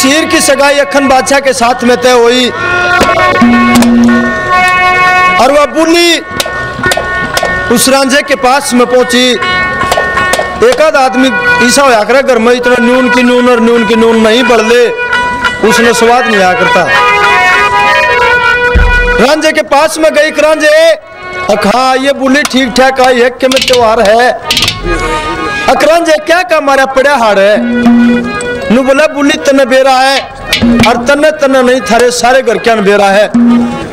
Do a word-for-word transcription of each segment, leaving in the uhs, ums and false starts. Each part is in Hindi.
शमशीर की सगाई अखन बादशाह के साथ में तय हुई और वह बुनी उस रांझे के पास में पहुंची। एक आध आदमी ईसा होया कर घर में इतना न्यून की न्यून और न्यून की न्यून नहीं बढ़ ले, उसने स्वाद नहीं आया करता। रांझे के पास में गई रांझे, हाँ ये बुली ठीक ठाक आई है कि में त्योहार है, अकरांझे क्या का मारा पड़ा हाड़ है। नु बोला बुली तने बेरा है और तने तने नहीं थारे सारे घर क्या बेरा है।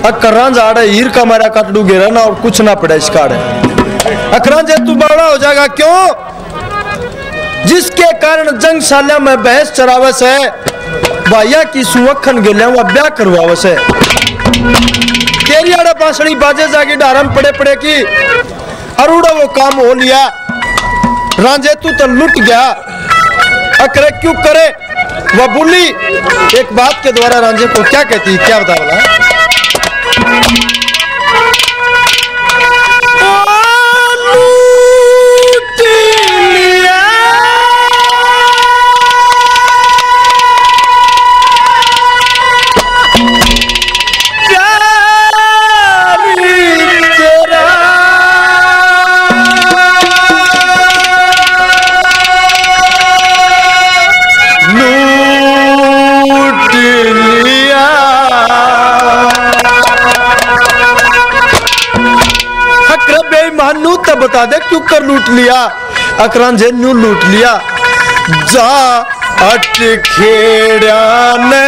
अकरांझ आड़ा हीर का मारा काट डू गेरा ना और कुछ ना पड़ा इसका। अकरांझे तू बड़ा हो जाएगा क्यों, जिसके कारण जंग साल्या में बहस चरावस है, भाइया की सुवखन गेलिया वह ब्याह करवावस है। तेरी आड़ा बांसड़ी बाजे जागी डारम पड़े पड़े की अरुड़ा वो काम हो लिया। रांझे तू तो लुट गया, अकरे क्यों करे। वह बुली एक बात के द्वारा रांझे को क्या कहती क्या बता रहा है। बता दे क्यों कर लूट लिया। अकरांझे न्यू लूट लिया, जा अटखेड़ा ने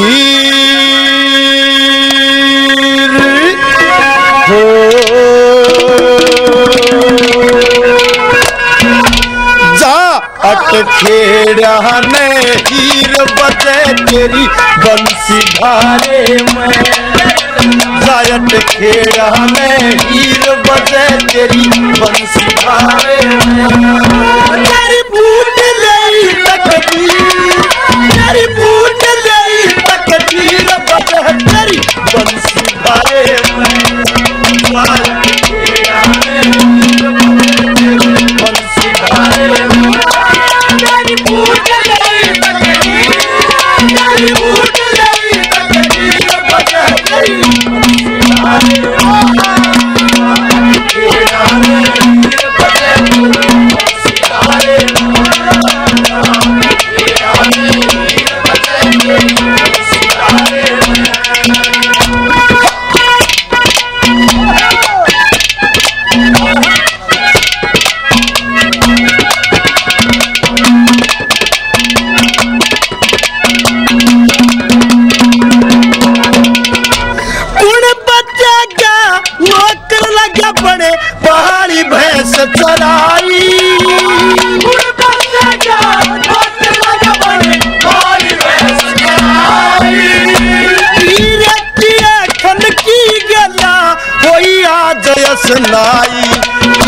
ईर हो जा अटखेड़ा ने ईर बजे तेरी बंसी धारे में। जायत खेड़ा में हीर बजे तेरी बंसी धारे में। तेरी बूट लाई तकती तेरी बूट लाई तकती बजे तेरी बंसी धारे में। जायत खेड़ा में हीर बजे तेरी बंसी धारे में। तेरी बूट लाई तकती तेरी बूट लाई तकती बजे तेरी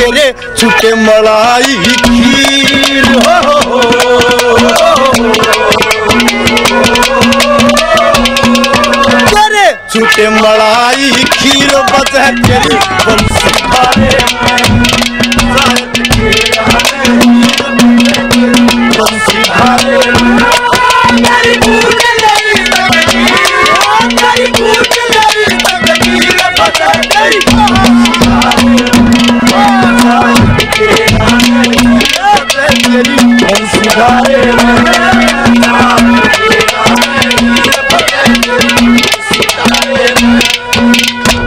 तेरे छुटे मलाई खीर हो, हो, तेरे छुटे मलाई खीर बजे तेरी बंसी धारे में। बंसी धारे में धारे में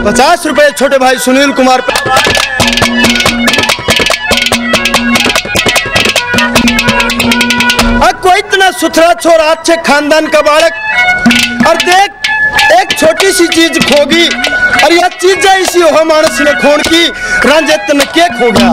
पचास रुपए छोटे भाई सुनील कुमार। कोई इतना सुथरा छोरा अच्छे खानदान का बालक और देख एक छोटी सी चीज खोगी और यह चीज ऐसी हो मानस ने खोन की। रांझे तन के खो गया,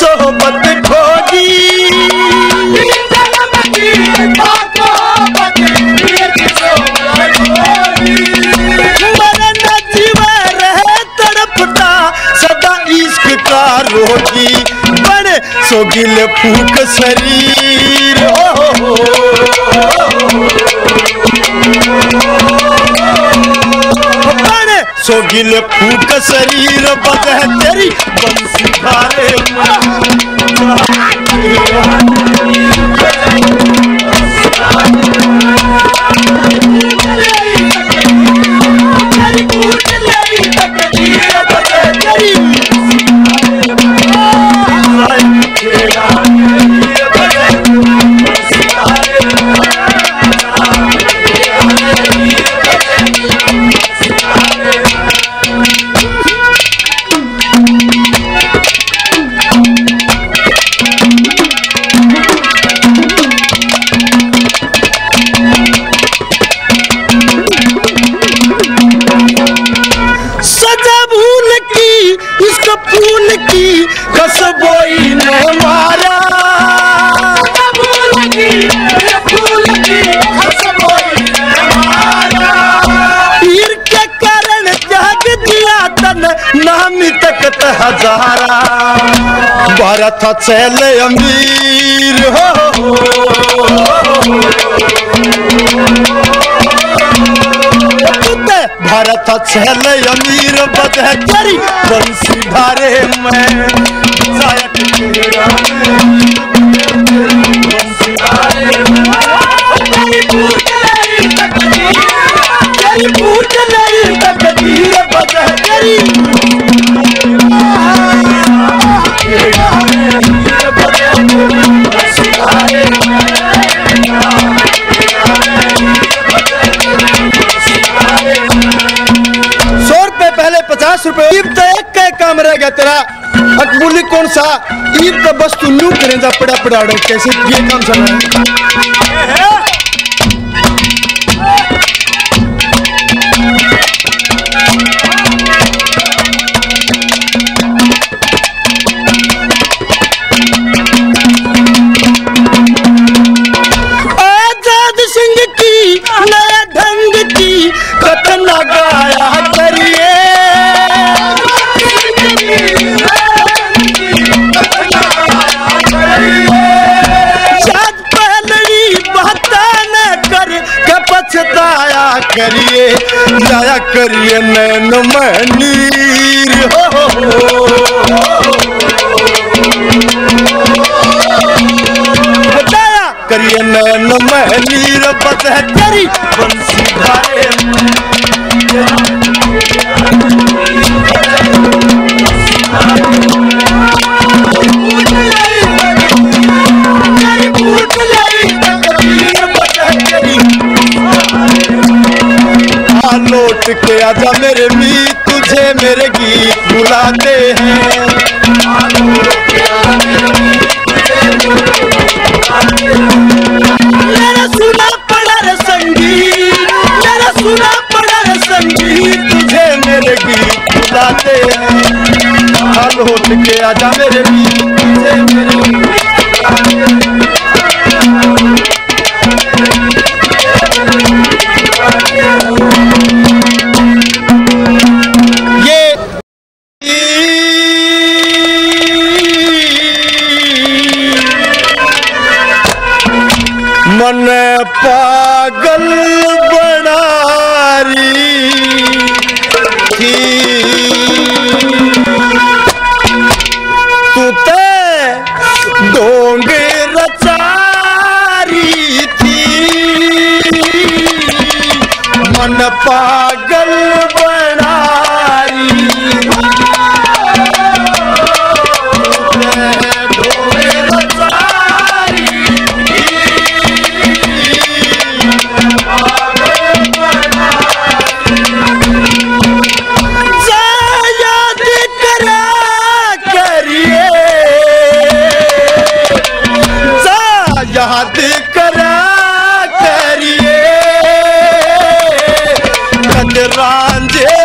सोहबत खोगी सोगिल फूक शरीर हो सोगिल फूक शरीर बजह तेरी बंसी धारे हजारा भारत चल अमीर हो भारत चल अमीर बजह तेरी बंसी धारे में बंसी धारे में काम रह गया तेरा अकबूली कौन सा ईद का बस तू न्यू करें जा पड़ा पड़ा कैसे ये काम चल रहा है करिए जाया करिए नैन मनीर हो जाया करिए नैन मनीर बजह तेरी बंसी धारे लौट के आजा मेरे भी तुझे मेरे गीत बुलाते हैं मेरा सुना पड़ा रे संगीत मेरा सुना पड़ा रे संगीत तुझे मेरे गीत बुलाते हैं लौट के आजा मेरे भी तुझे मेरे पागल बनारी थी तू ते ढोंग रचारी थी मन पागल बनारी रांझे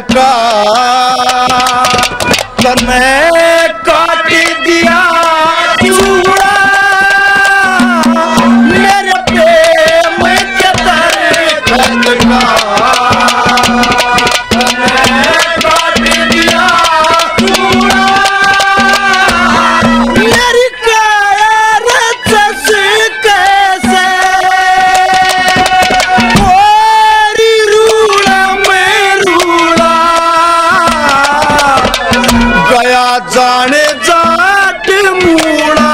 का मैं काट दिया चूड़ा मेरे प्रेम के दर्द का मैं काट दिया चूड़ा मेरी कैसे कैसे थोड़ी रूड़ा में रूड़ा गया जाने जाट मूड़ा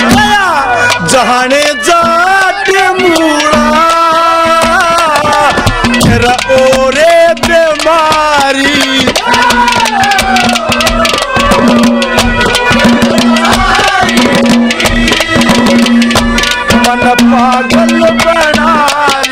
गया जाने जाट मूड़ा मेरा ओरे बीमारी मन पागल बनाई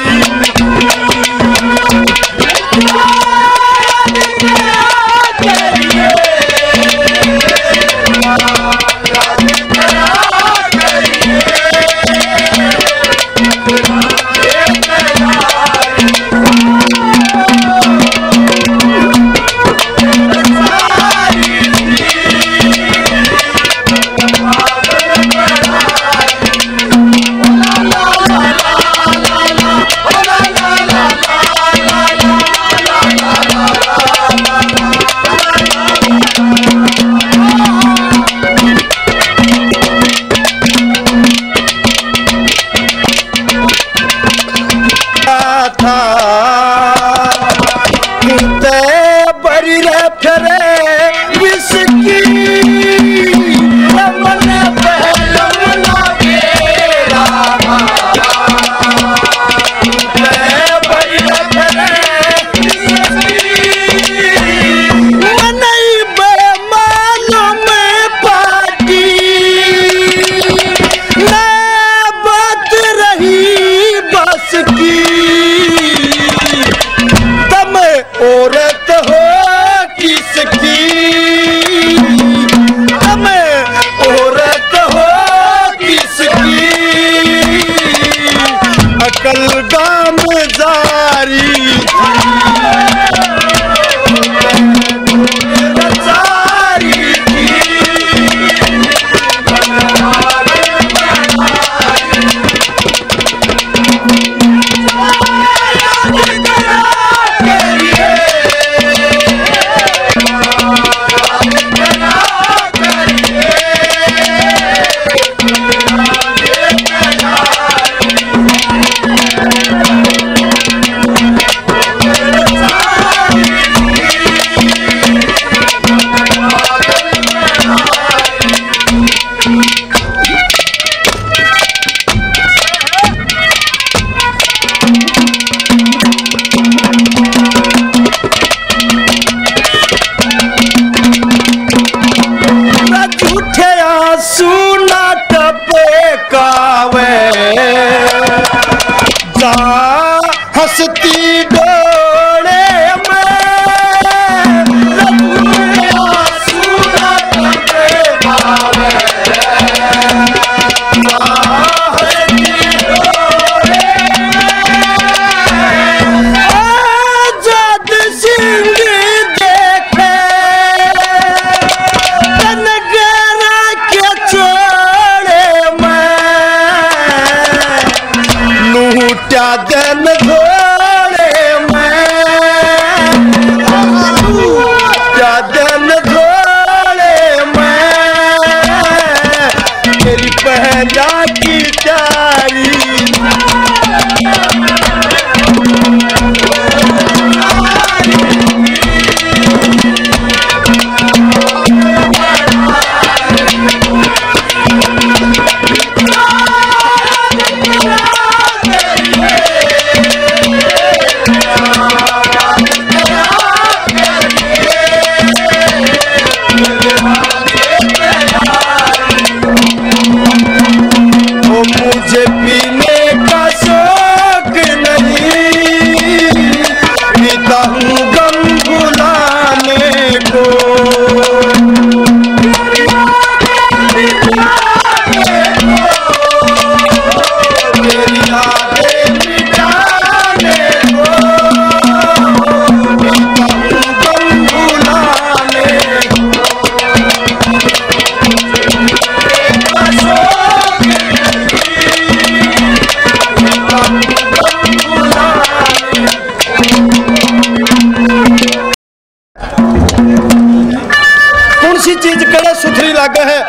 ऐसी चीज कड़ा सुथरी लागे है,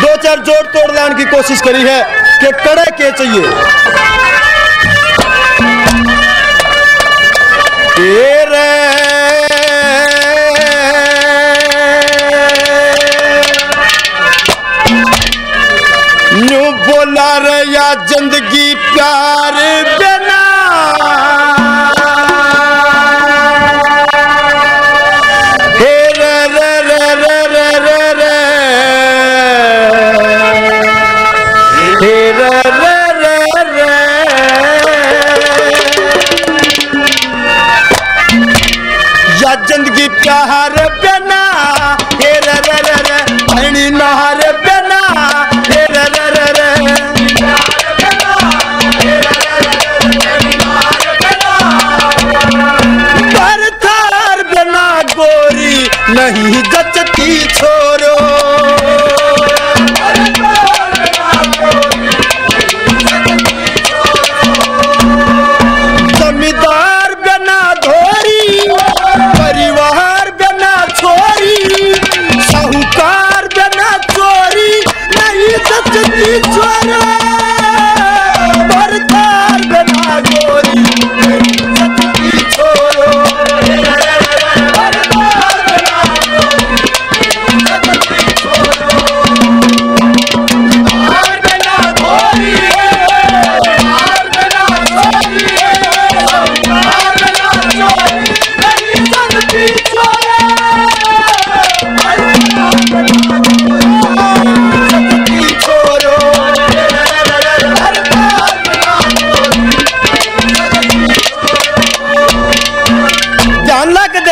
दो चार जोड़ तोड़ लाने की कोशिश करी है कि कड़े के चाहिए। न्यू बोला रे या जिंदगी प्यार बिना प्यार बिना हे रे रे रे रे भैनी नहर बिना हे रे रे रे रे प्यार बिना हे रे रे रे भैनी नहर बिना पर थार बिना गोरी नहीं जचती छोरो पर थार बिना गोरी नहीं जचती छोरो जमींदार बिना धोरी परिवार साहूकार बिना चोरी नहीं सचती चोरा बरकार बिना गोरी नहीं सचती चोरो बरकार बिना गोरी नहीं सचती चोरो बरकार बिना गोरी बरकार बिना गोरी बरकार बिना गोरी नहीं सचती चोरो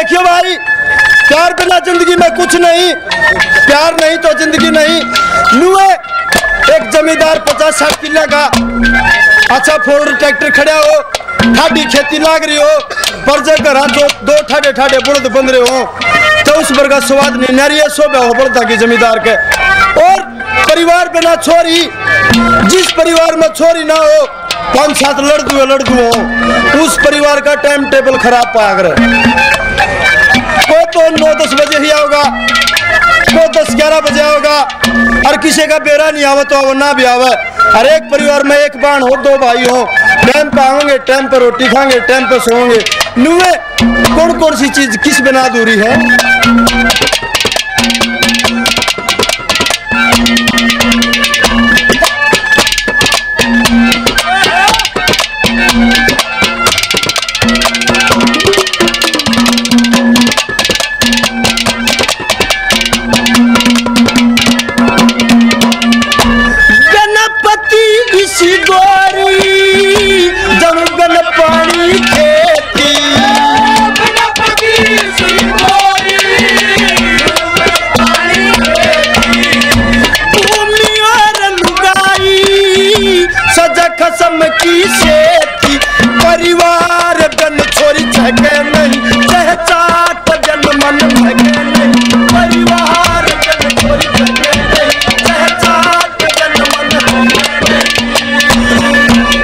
देखियो भाई, प्यार बिना जिंदगी में कुछ नहीं, प्यार नहीं तो जिंदगी नहीं। नुए एक जमींदार पचास साठ किला का अच्छा फोर ट्रैक्टर खड़ा हो, ठाडी खेती लाग रही हो, पर जब घर दो, दो ठाडे ठाडे बुर्द बन रहे हो तो उस पर का स्वाद नहीं नारिय शोभा हो पड़ता कि जमींदार के। और परिवार बिना छोरी, जिस परिवार में छोरी ना हो पांच सात लड़दू लड़दू हो उस परिवार का टाइम टेबल खराब पाया कर। कोई तो नौ दस बजे ही आओगा, कोई दस ग्यारह बजे आओगा, और किसी का बेरा नहीं आवा तो आवा ना भी आवा। हर एक परिवार में एक बाण हो, दो भाई हो, टाइम पे आओगे, टाइम पे रोटी खाएंगे, टाइम पे सोएंगे। नुए कौन कौन सी चीज किस बिना दूरी है? परिवार गन छोरी छके नहीं चहचाट जन मन भगे नहीं परिवार गन छोरी छके नहीं चहचाट जन मन भगे नहीं।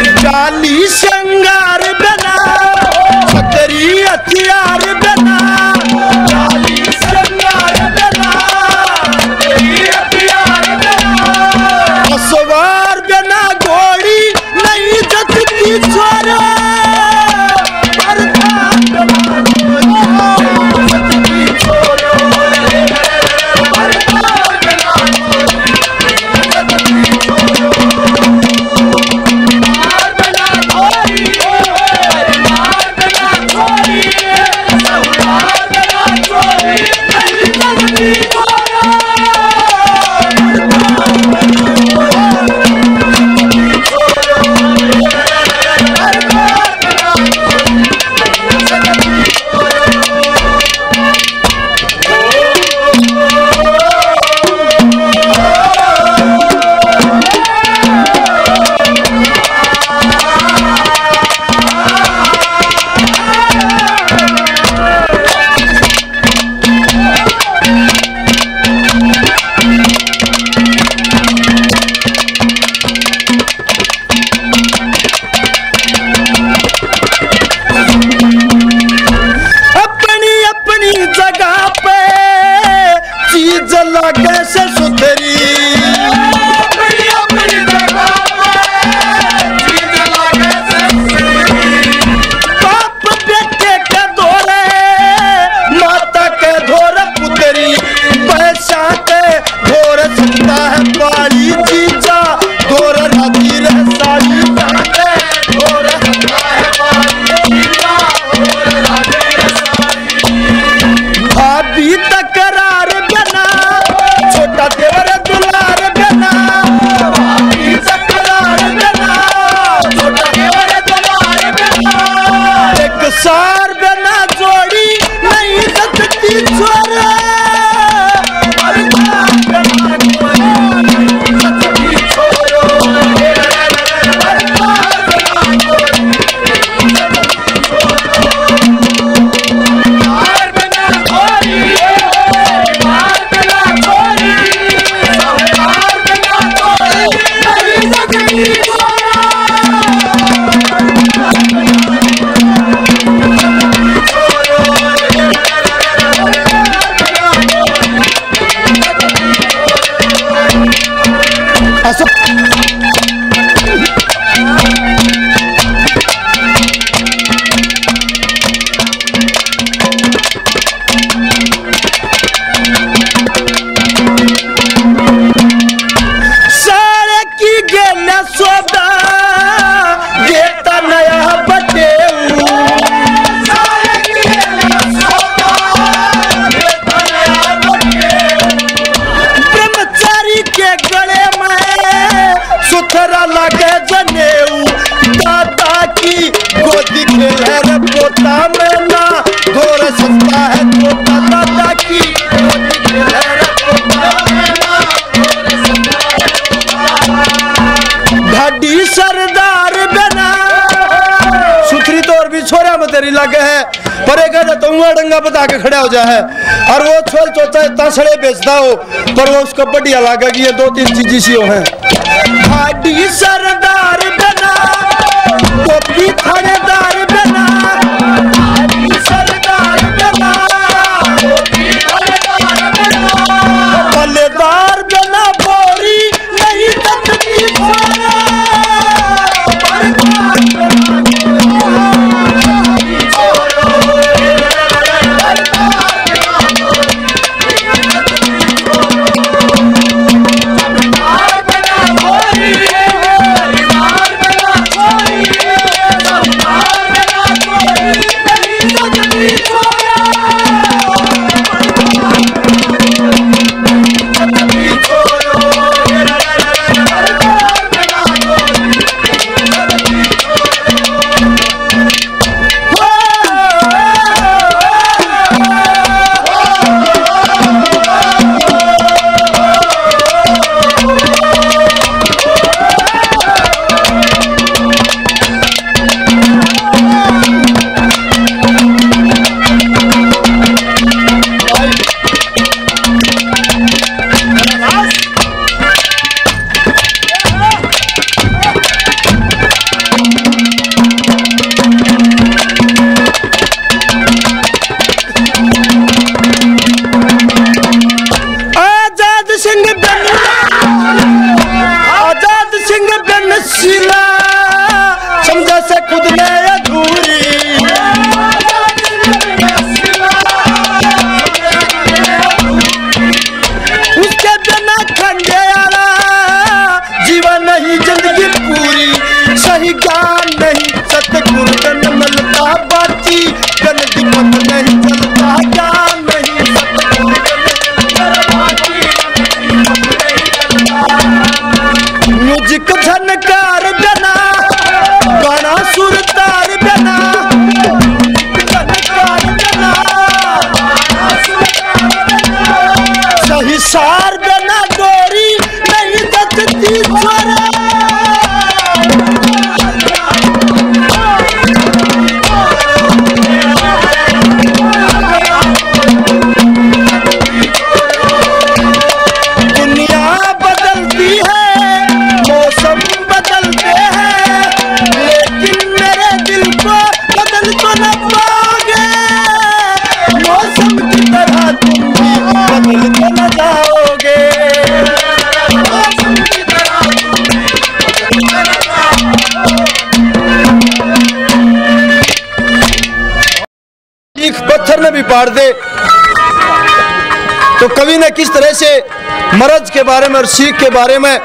की सरदार बना सुथरी तौर भी छोरा में तेरी लागे है परे का तो डंगा बता के खड़ा हो जाए और वो छोर चौथा तसड़े बेचता हो पर वो उसको बढ़िया लागे कि ये दो तीन चीजें सी है हाडी सरदार बना तो भी थानेदार बना हाडी सरदार बना तो भी थानेदार बना बल्लेदार बना बोरी नहीं तकती बोरा पार दे तो कवि ने किस तरह से मर्ज के बारे में और सीख के बारे में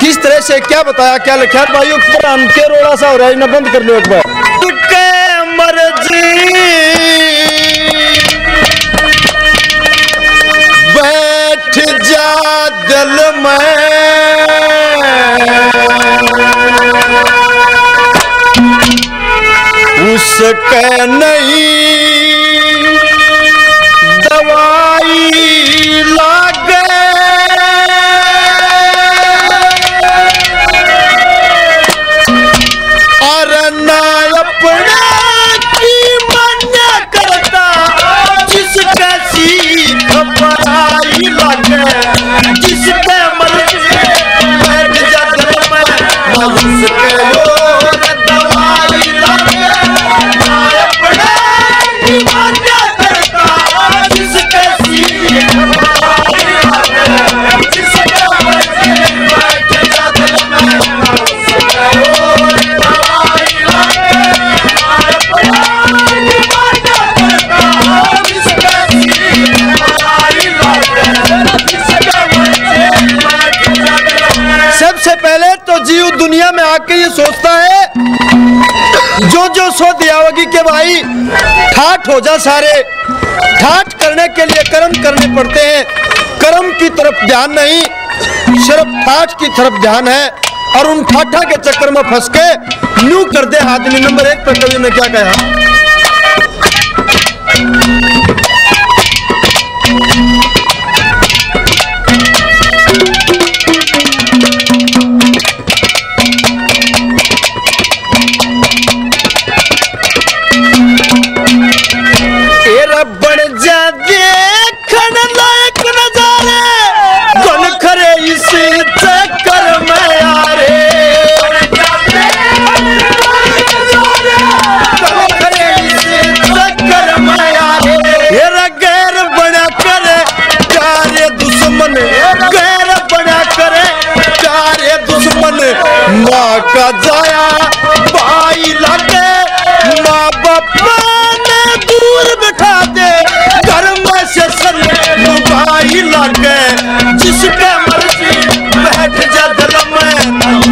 किस तरह से क्या बताया क्या लिखा भाइयों के रोड़ा सा हो रहा है ना बंद कर लो एक बार बैठ जा दिल में उसके नहीं दुनिया में आके ये सोचता है जो जो सो दियावगी के भाई ठाठ हो जा सारे ठाठ करने के लिए कर्म करने पड़ते हैं कर्म की तरफ ध्यान नहीं सिर्फ ठाठ की तरफ ध्यान है और उन ठाठा के चक्कर में फंस के न्यू कर दे आदमी नंबर एक पर कवि ने क्या कहा जाया भाई लाटे माँ बाप ने दूर बिठा दे घर में से सन भाई लाटे जिसके मर्जी बैठ जा दिल में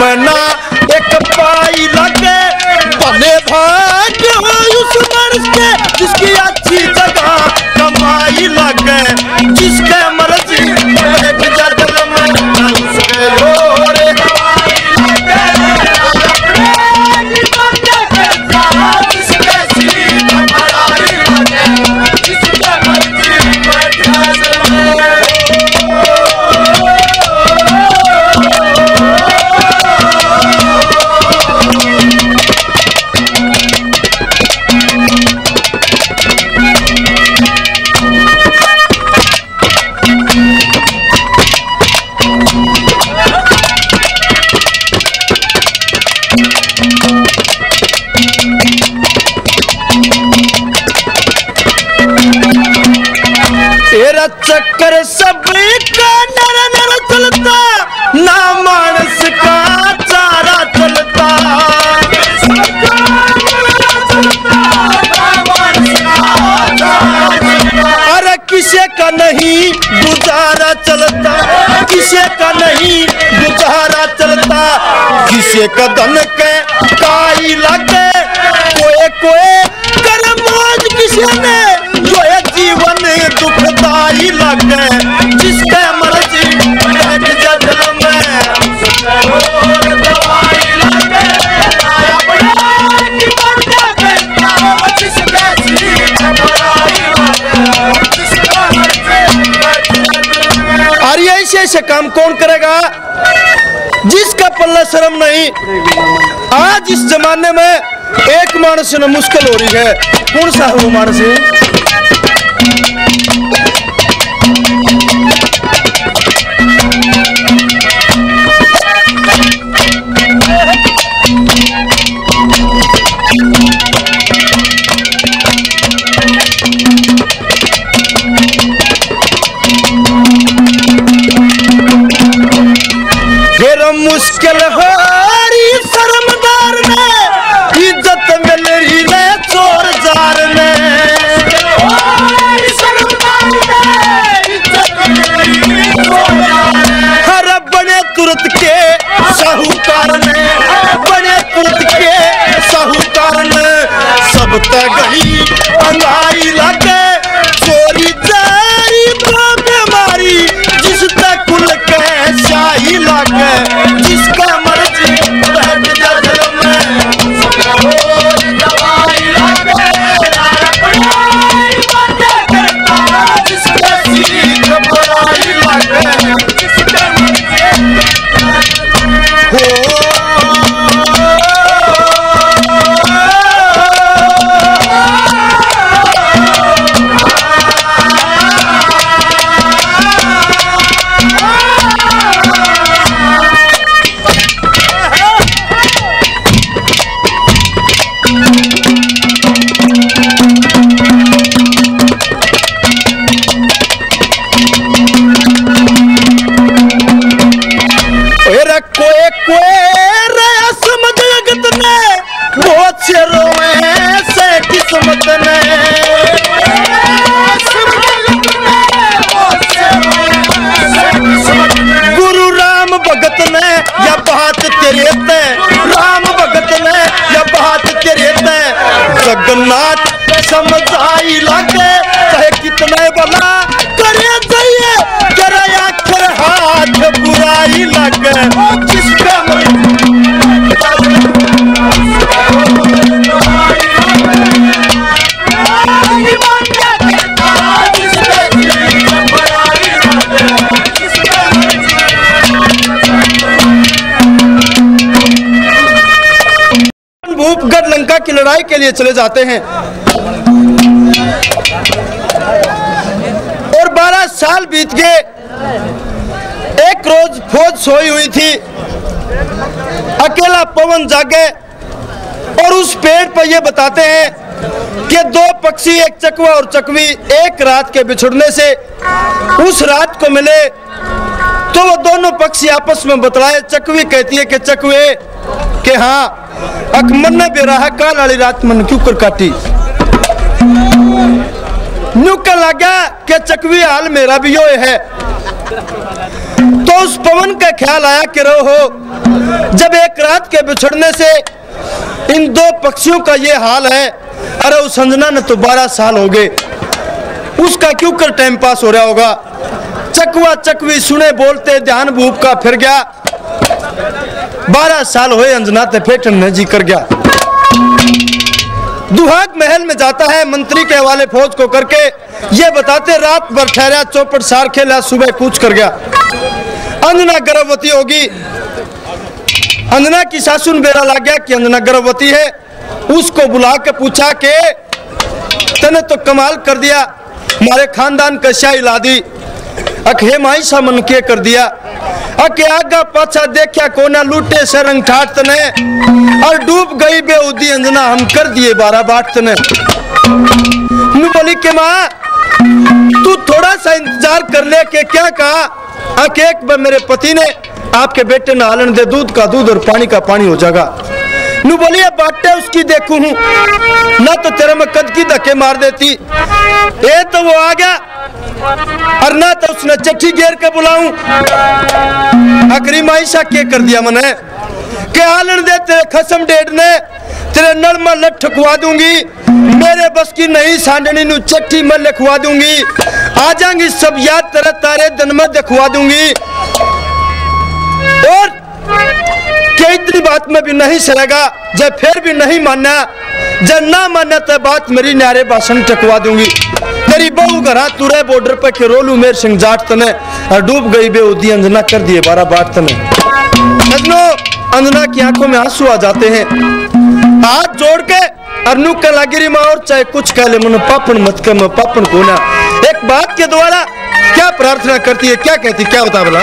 मना एक पाई लगे भले भाग हो उस मर्ज के जिसकी अच्छी जगह कमाई लगे जिसके मर्जी बैठ जा दिल में उसके लोरे कमाई लगे अपने की बंदे के साथ जिसके सीध कमाई लगे जिसके मर्जी बैठ जा दिल में चक्कर सभी का नर नर चलता ना मानस का चारा चलता अरे किसे का नहीं गुजारा चलता किसे का नहीं गुजारा चलता किसे का धन के काई लगे कोई कोई कर्मोज किसे ने जो है जीवन दुखदाई लगे जिसके मर्जी बैठ जा दिल में और ये ऐसे ऐसे काम कौन करेगा जिसका पल्ला शर्म नहीं। आज इस जमाने में एक मानस न मुश्किल हो रही है कौन सा वो मानस मुश्किल हो रही शर्मदार में इज्जत मिल रही ने चोर जार में हर बने तुरत के साहूकार ने बने तुरत के साहूकार ने सब तक गई अंगाई लगे चोरी जारी तो बीमारी जिस तक कुल के शाही लगे Oh देख बुराई लगे किसका भूपगढ़ लंका की लड़ाई के लिए चले जाते हैं और बारह साल बीत गए। एक रोज फौज सोई हुई थी, अकेला पवन जागे और उस पेड़ पर यह बताते हैं कि दो पक्षी, एक चकवा और चकवी, एक रात के बिछुड़ने से उस रात को मिले तो वो दोनों पक्षी आपस में बतलाए। चकवी कहती है कि चकवे के हाँ अकमन ने बेराहा काल वाली रात मन क्यों कर काटी। न्यू कह लगा कि चकवी हाल मेरा भी यो है। तो उस पवन का ख्याल आया कि रहो जब एक रात के बिछड़ने से इन दो पक्षियों का ये हाल है, अरे उस संजना ने तो बारह साल हो गए, उसका क्यों कर टाइम पास हो रहा होगा। चकवा चकवी सुने बोलते ध्यान भूप का फिर गया। बारह साल हुए अंजना ते फेटन ने जी कर गया। दुहाग महल में जाता है, मंत्री के हवाले फौज को करके ये बताते रात भर ठहरा, चौपट सार खेला, सुबह कूच कर गया। अंजना गर्भवती होगी। अंजना की सासू ने बेरा लग गया कि अंजना गर्भवती है। उसको बुला के पूछा के तने तो कमाल कर दिया, हमारे खानदान का शाही ला दी, अखे माई सा मन के कर दिया। अके आगा पाछा देखा कोना लूटे सरंग ठाट तने और डूब गई बेउदी अंजना, हम कर दिए बारह बाट तने। नु बोली के माँ तू थोड़ा सा इंतजार कर ले के क्या कहा, अके एक बार मेरे पति ने आपके बेटे न आलन दे, दूध का दूध और पानी का पानी हो जाएगा। नु बोली अब बाटे उसकी देखू हूँ, ना तो तेरे में कद की धक्के मार देती। ए तो वो आ गया और ना तो उसने चट्ठी घेर के बुलाऊं। अकरी माइशा के कर दिया मने के आलन दे, तेरे खसम डेढ़ ने तेरे नल में लट ठुकवा दूंगी, मेरे बस की नहीं सांडनी नू चट्ठी में लिखवा दूंगी, आ जाएंगी सब याद तेरे तारे दिन में दिखवा दूंगी। और के इतनी बात में भी नहीं सरेगा, जब फिर भी नहीं मानना, जब ना माना तो बात मेरी न्यारे भाषण टकवा दूंगी। तेरी बहू घरा तुरे बॉर्डर पे के रोलू मेर सिंह जाट तने और डूब गई बेउदी अंजना कर दिए बारह बाट तने। अंजना की आंखों में आंसू आ जाते हैं, हाथ जोड़ के अनु का लागिरी माँ और चाहे कुछ कह ले मन पापन मत कर, मैं पापन को ना एक बात के द्वारा क्या प्रार्थना करती है, क्या कहती, क्या बता बोला।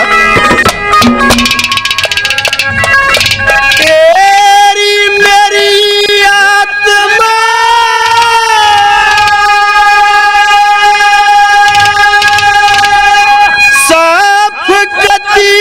तेरी मेरी आत्मा साफ गति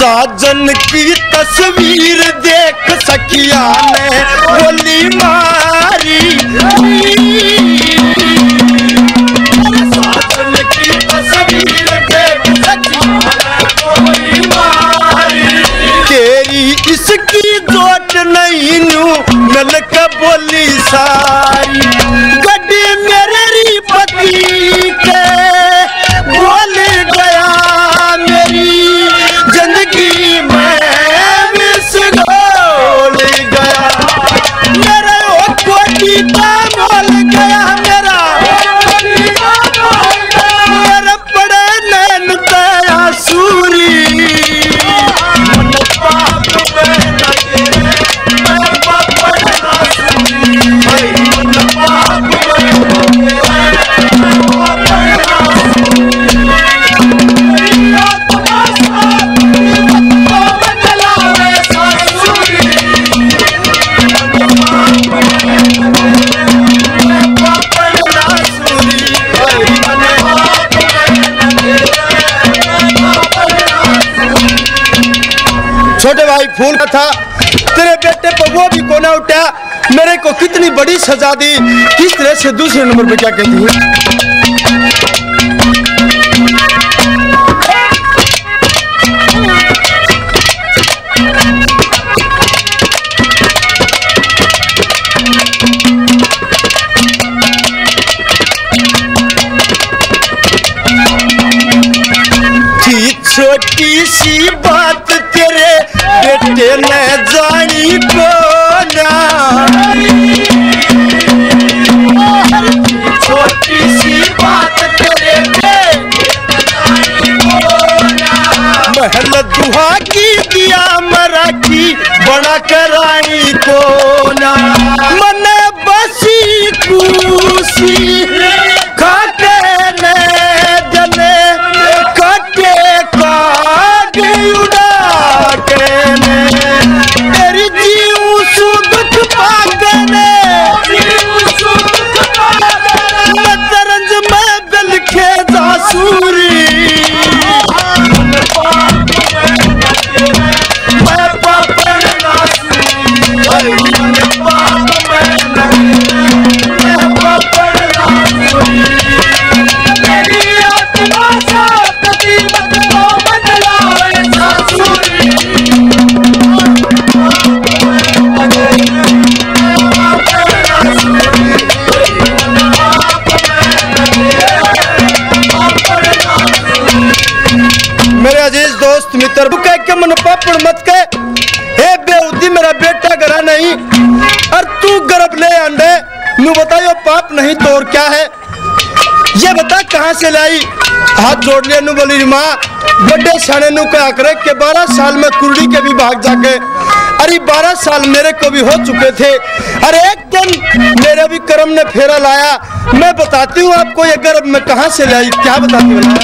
साजन की तस्वीर देख सखिया ने बोली मारी। साजन की तस्वीर देख सखिया ने बोली मारी, तेरी इसकी जोट नहीं नू मिल के बोली सारी, गड्डी मेरे पति के आई फूल का था, तेरे बेटे पर वो भी कोना उठा, मेरे को कितनी बड़ी सजा दी, किस तरह से दूसरे नंबर पे क्या कहती है। छोटी सी बात तेरे बेटे ने जानी बोला, छोटी सी बात तेरे बेटे जानी बोला, महल दुहा की दिया मरा की बड़ा करानी कोना, मन बसी खुशी खाते ने जने खाते तेरी जीव सुख पागने मतरंज में दिल खेदा सूरी, मन पापड़ मत कह, ए बेउदी मेरा बेटा गरा नहीं और तू गर्भ ले अंडे, नु बतायो पाप नहीं तो और क्या है, ये बता कहां से लाई। हाथ जोड़ लिया, नु बोली माँ बड़े साने नु कहा करे के बारह साल में कुर्डी के भी भाग जाके, अरे बारह साल मेरे को भी हो चुके थे, अरे एक दिन मेरा भी कर्म ने फेरा लाया, मैं बताती हूँ आपको ये गर्भ में कहां से लाई, क्या बताती हूँ।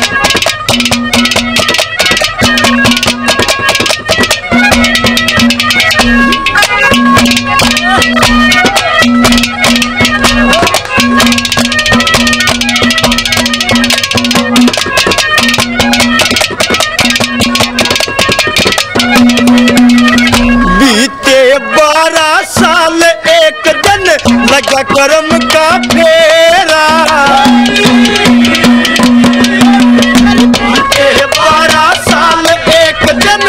लगा कर्म का फेरा, बारह साल एक दिन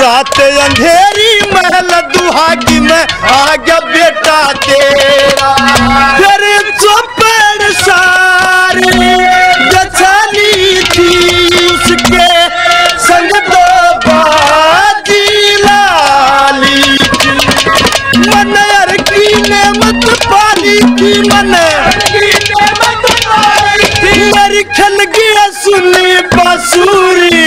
रात अंधेरी महल दुहागी में आ गया बेटा तेरा, फिर चौपड़ सारी जचाली थी उसके संग दो बाजी लाली, मन यार की नेमत पाली थी, मन मेरी खल गया सुनी बांसुरी,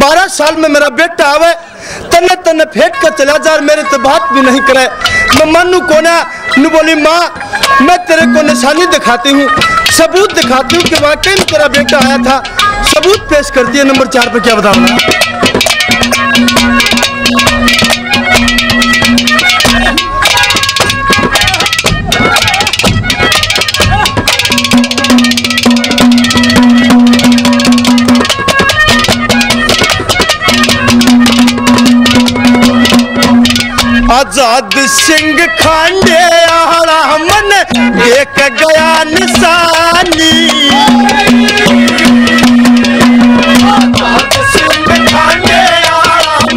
बारह साल में मेरा बेटा आवे तने तने फेंक कर चला जा, मेरे तो बात भी नहीं करे, मैं मनु कोना, नु बोली माँ मैं तेरे को निशानी दिखाती हूँ, सबूत दिखाती हूँ कि वाकई में तेरा बेटा आया था, सबूत पेश करती है नंबर चार पे, क्या बताऊंगा। आजाद सिंह खांडे मन देख गया निशानी, आजाद सिंह खांडे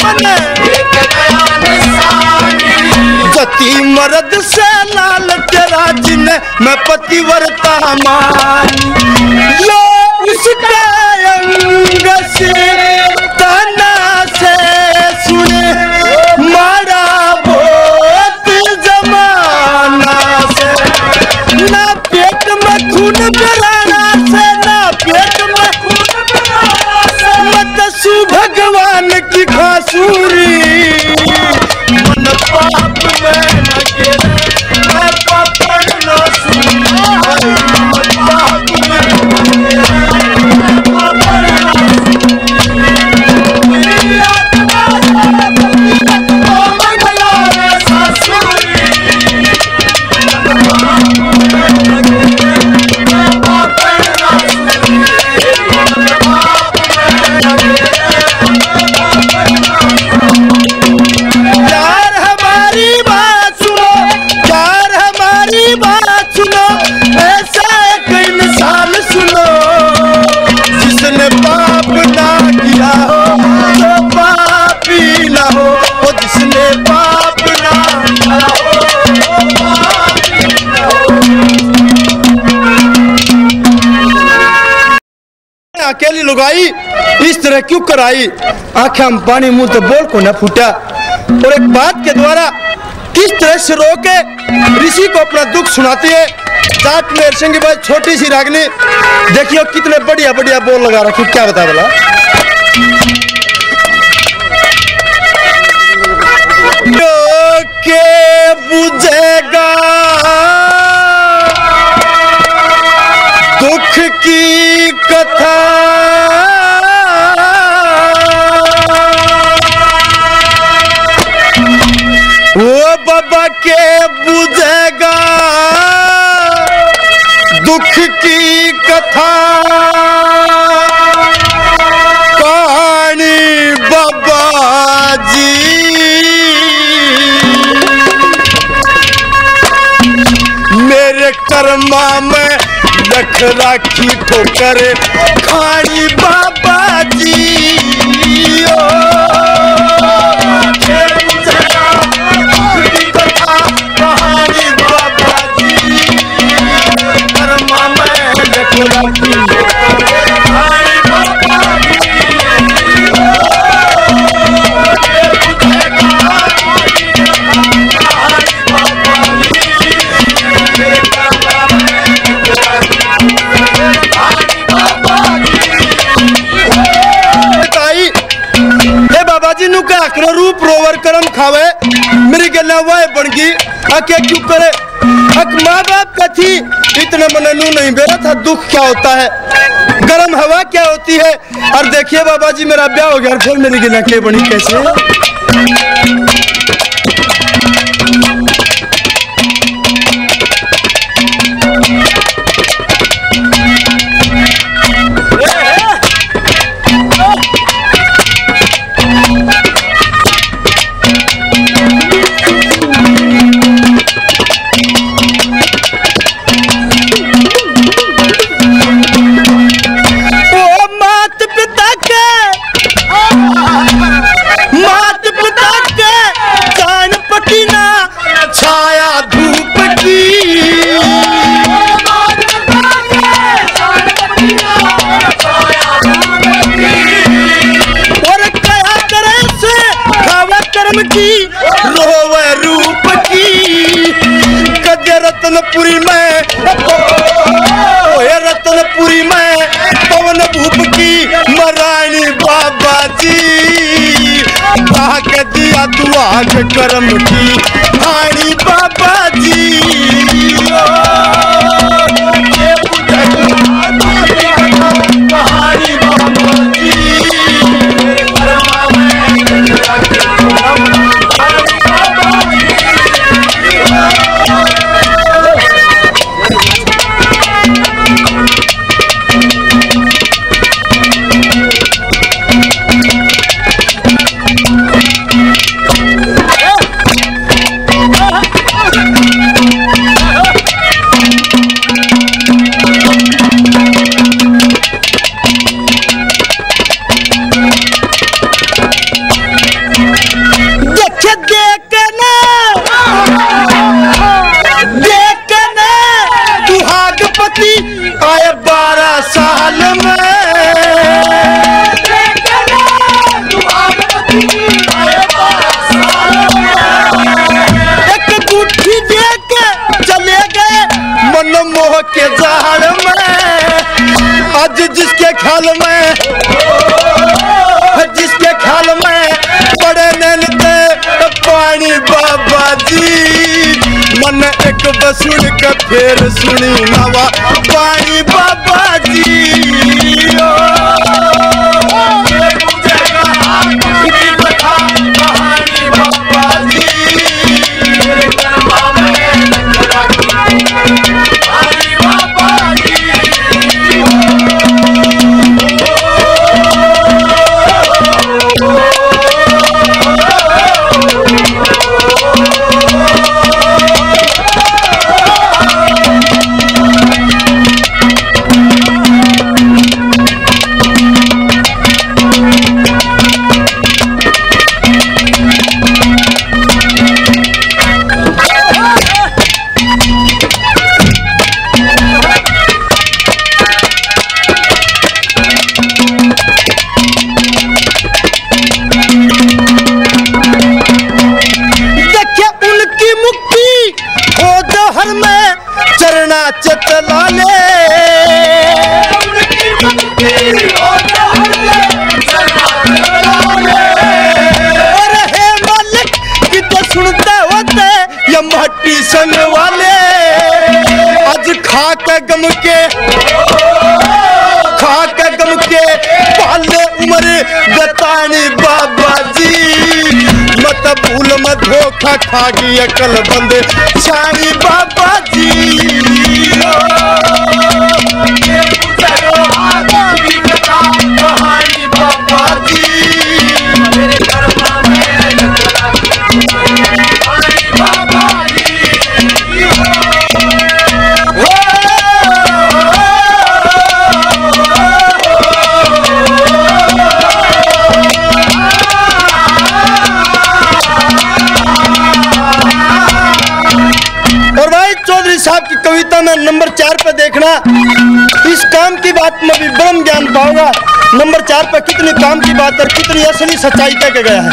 मन देख गया निशानी, सती मर्द से लाल तेरा जिन मैं पतिव्रता मानी, लो उसका अंग से तना से सुने मारा ना पेट में खून बहना से, ना पेट में खून अकेली लुगाई इस तरह क्यों कराई, आंखें में पानी मुंह तो बोल को न फूटा। और एक बात के द्वारा किस तरह से रो के ऋषि को अपना दुख सुनाती है। साथ में सिंह भाई छोटी सी रागनी देखियो कितने बढ़िया बढ़िया बोल लगा रखी, क्या बता बोला। के बुझेगा दुख की कथा वो बाबा के बुझेगा दुख की कथा कहानी बाबा जी कर्मा में रख राखी तो करे खानी बाबा जी। ओ कहानी बाबा जी कर्मा में रख राखी खानी बाबा आखरो रूप रोवर करम खावे मेरी गलवाए बनगी आके क्यों करे हक माँ बाप का थी इतना मननू नहीं बेरा था। दुख क्या होता है, गरम हवा क्या होती है। और देखिए बाबा जी मेरा ब्याह हो गया फिर मेरी गिला के बनी कैसे रतनपुरी में ओए रतनपुरी में पवन भूप की महारानी बाबा जी कहा के दिया दुआ के कर्म की हानी बाबा जी। सुन के फिर सुनी नवा पानी बाबा जी। ओ कहानी बाबा जी नाच चला ले मालिक की तो सुनते होते ये मट्टी सन वाले आज खाके गम के खाके गम के पाले उम्र बतानी बाबा जी मत भूल मत धोखा खा गई अकल बंद सारी बाबा जी। कविता में नंबर चार पर देखना इस काम की बात में भी ब्रह्म ज्ञान पाऊंगा। नंबर चार पर कितनी काम की बात और कितनी असली सच्चाई कह के गया है।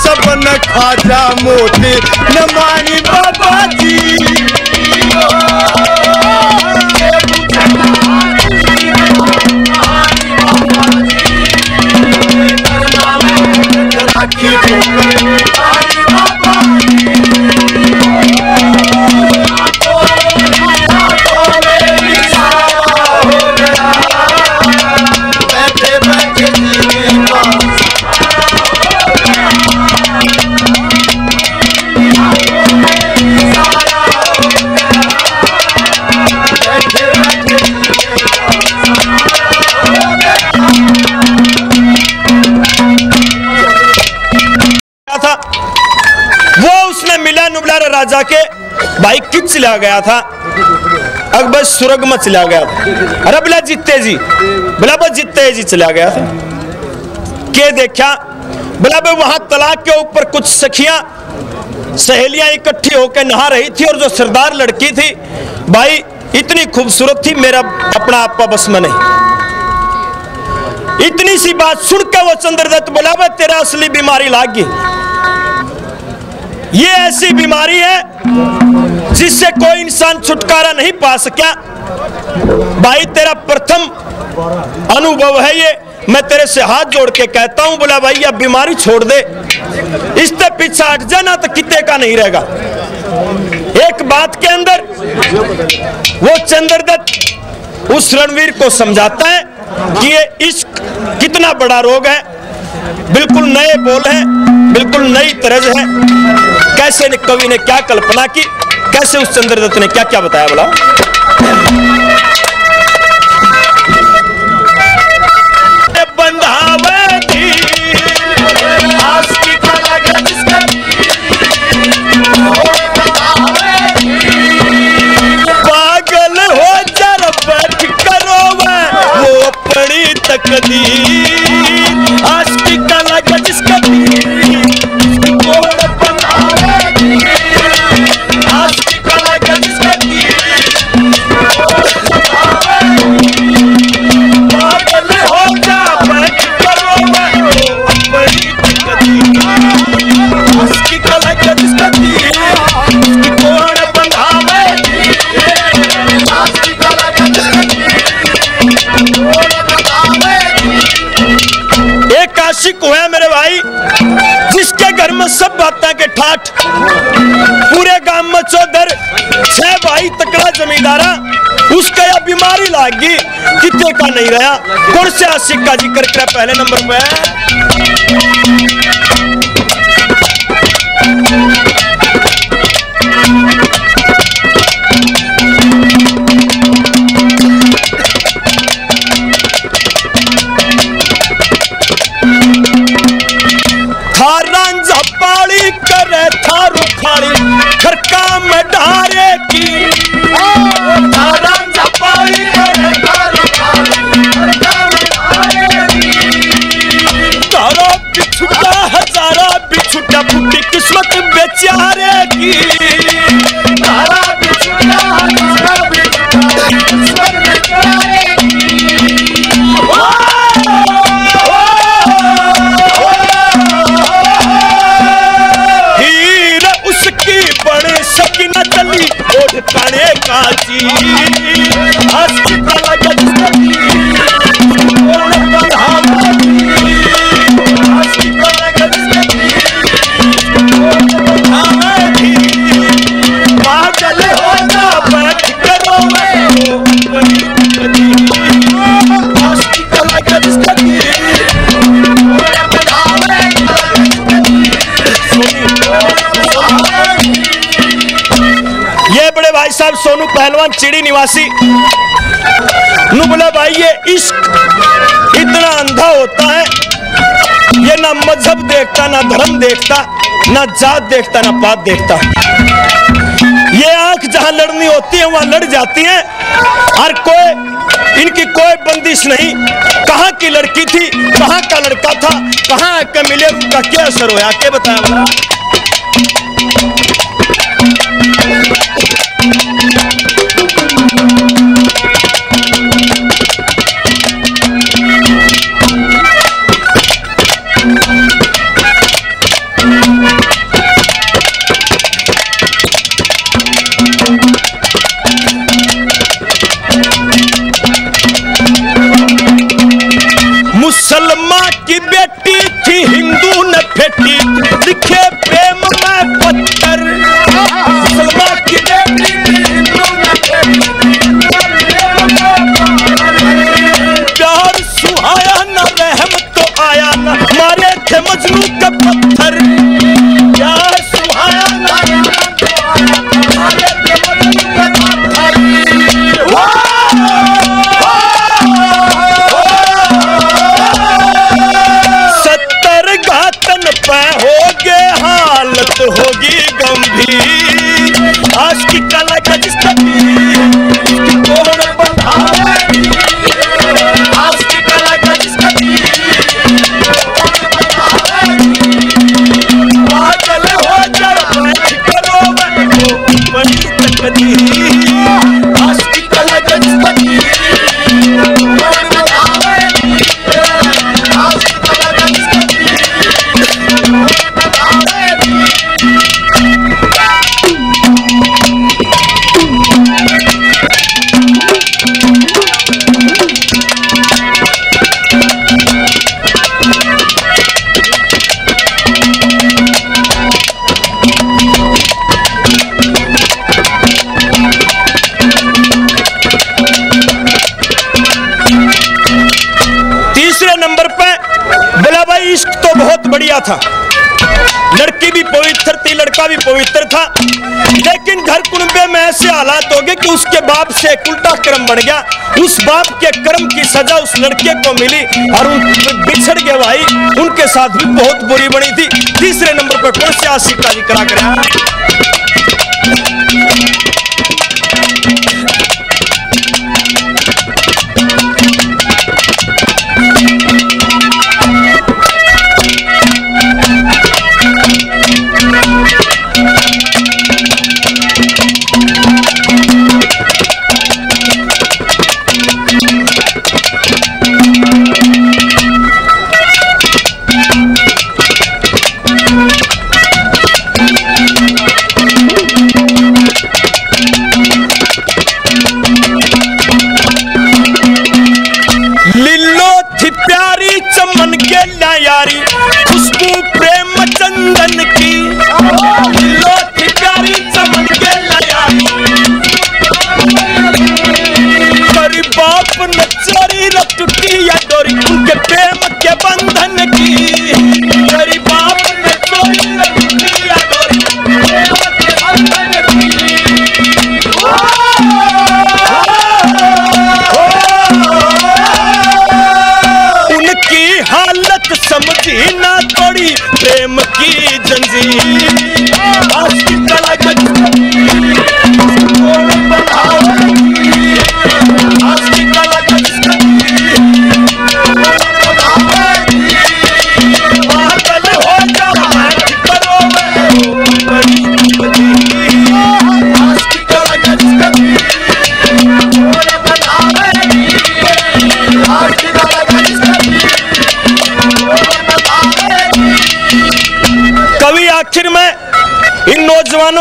सब न खाजा मोती न मानी बाबा जी। राजा के भाई कित चला गया था अकबर सुरग में चला गया था। अरे बोला जीते जी बोला बस जीते जी चला गया था के देखा बोला बे वहां तालाब के ऊपर कुछ सखियां सहेलियां इकट्ठी होकर नहा रही थी और जो सरदार लड़की थी भाई इतनी खूबसूरत थी मेरा अपना आपा बस में नहीं। इतनी सी बात सुनकर वो चंद्रदत्त बोला बे तेरा असली बीमारी लाग गई। ये ऐसी बीमारी है जिससे कोई इंसान छुटकारा नहीं पा सका। भाई तेरा प्रथम अनुभव है ये। मैं तेरे से हाथ जोड़ के कहता हूं बोला भाई अब बीमारी छोड़ दे इससे पीछे हट जाना तो कितने का नहीं रहेगा। एक बात के अंदर वो चंद्रदत्त उस रणवीर को समझाता है कि ये इश्क कितना बड़ा रोग है। बिल्कुल नए बोल हैं, बिल्कुल नई तरज है। कैसे कवि ने क्या कल्पना की, कैसे उस चंद्रदत्त ने क्या क्या बताया। बोला पागल हो जरा बैठ करो मैं वो अपनी तकदीर है मेरे भाई जिसके घर में सब बाता के ठाठ पूरे गांव में चौधर छह भाई तकड़ा जमींदारा उसका या बीमारी लाग गई कितों का नहीं रहा। कौन से आशिक का जिक्र करा पहले नंबर पे? थारा जपाली करे थारू खाली खरका में ढारे की थारा जपाली करे थारू खाली खरका में ढारे की तारा बिछुटा हजारा बिछुटा फूटी किस्मत बेचारे की तारा बिछुटा हजारा बिछुटा किस्मत बेचारे की। चली ओढ़ काने काजी अस्पताल गजनी ओढ़ कढ़ाम अस्पताल गजनी ओढ़ कढ़ाम थी पागल हो ना बैठ करो मैं बड़ी बड़ी अस्पताल गजनी ओढ़ कढ़ाम सुनी। ये बड़े भाई साहब सोनू पहलवान चिड़ी निवासी नुबला भाई, ये इश्क इतना अंधा होता है, ये ना मजहब देखता, ना धर्म देखता, ना जात देखता, ना पात देखता। ये आंख जहां लड़नी होती है वहां लड़ जाती है, और कोई इनकी कोई बंदिश नहीं। कहां की लड़की थी, कहां का लड़का था, कहां के मिले, उनका क्या असर होया, क्या बताया। मुसलमान की बेटी थी हिंदू न फेटी दिखे प्रेम में पत्थर। मुसलमान की बेटी थी हिंदू न फेटी प्यार सुहाया न रहम तो आया न मारे थे मजनू का पत्थर। प्यार सुहाया न रहम तो आया न मारे थे मजनू का पत्थर। हालत होगी गंभीर हॉस्पिटल का जिसका हॉस्पिटल का जिसका पागल हो जा करो बड़ी तकदी हॉस्पिटल का जिसका था। लड़की भी पवित्र थी, लड़का भी पवित्र था, लेकिन घर कुनबे में ऐसे हालात हो गए कि उसके बाप से एक उल्टा कर्म बन गया। उस बाप के कर्म की सजा उस लड़के को मिली और उन बिछड़ गए भाई, उनके साथ भी बहुत बुरी बनी थी। तीसरे नंबर पर कौन से आशिक का जिक्र करा?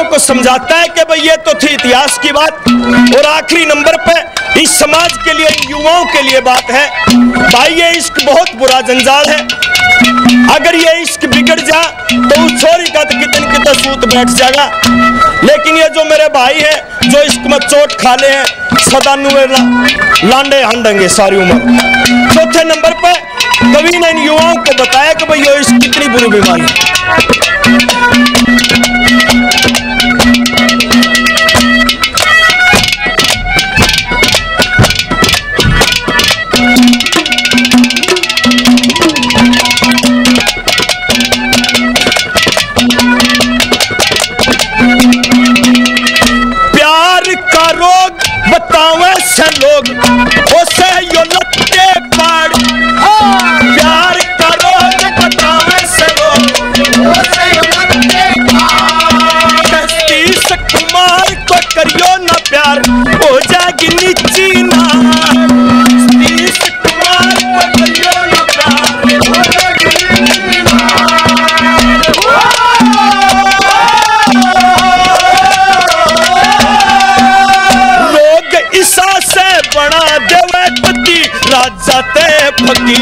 को समझाता है कि भाई ये तो थी इतिहास की बात और आखिरी नंबर पे इस समाज के लिए, युवाओं के लिए बात है। भाई ये इश्क बहुत बुरा जंजाल है, अगर ये इश्क बिगड़ जा तो उस छोरी का तो कितन कितना सूत बैठ जाएगा। लेकिन ये जो मेरे भाई है जो इश्क में चोट खा ले हैं, सदा नुए ला, लांडे हंडेंगे सारी उम्र। चौथे नंबर पे कवि ने इन युवाओं को बताया कि भाई ये इश्क कितनी बुरी बीमारी है। लोग उसे यो लत्ते पार प्यार करो बतावे से लोग उसे यो लत्ते पार सतीश कुमार को करियो ना प्यार हो जाएगी नीची ना सतीश कुमार को करियो ना प्यार हो जाएगी नीची ना। बना देवे पति राजा ते फकी